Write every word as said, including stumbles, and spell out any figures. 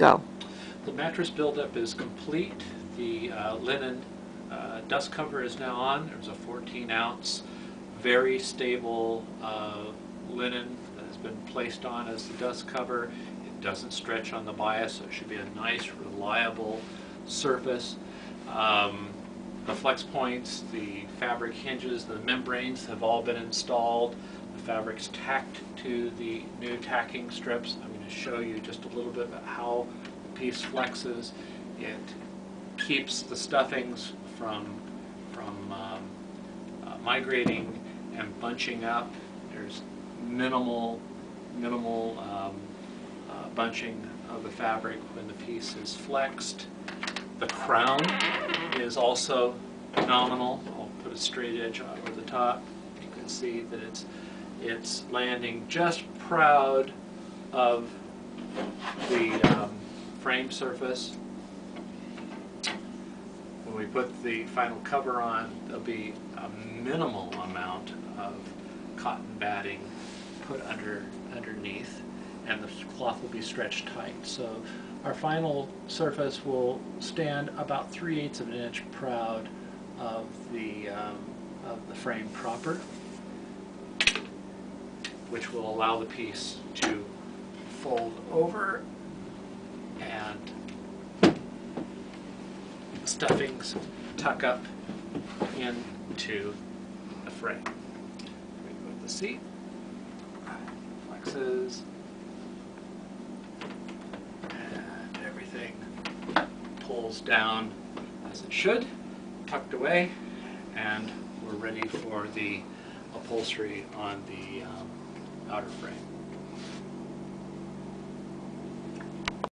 Go. The mattress buildup is complete. The uh, linen uh, dust cover is now on. There's a fourteen ounce, very stable uh, linen that has been placed on as the dust cover. It doesn't stretch on the bias, so it should be a nice, reliable surface. Um, the flex points, the fabric hinges, the membranes have all been installed. The fabric's tacked to the new tacking strips. I'm going to show you just a little bit about how the piece flexes. It keeps the stuffings from, from um, uh, migrating and bunching up. There's minimal, minimal um, uh, bunching of the fabric when the piece is flexed. The crown is also nominal. I'll put a straight edge over the top. You can see that it's it's landing just proud of the um, frame surface. When we put the final cover on, there'll be a minimal amount of cotton batting put under underneath, and the cloth will be stretched tight. So our final surface will stand about three-eighths of an inch proud of the, um, of the frame proper, which will allow the piece to fold over and the stuffings tuck up into the frame. We go to the seat, flexes. Pulls down as it should, tucked away, and we're ready for the upholstery on the um, outer frame.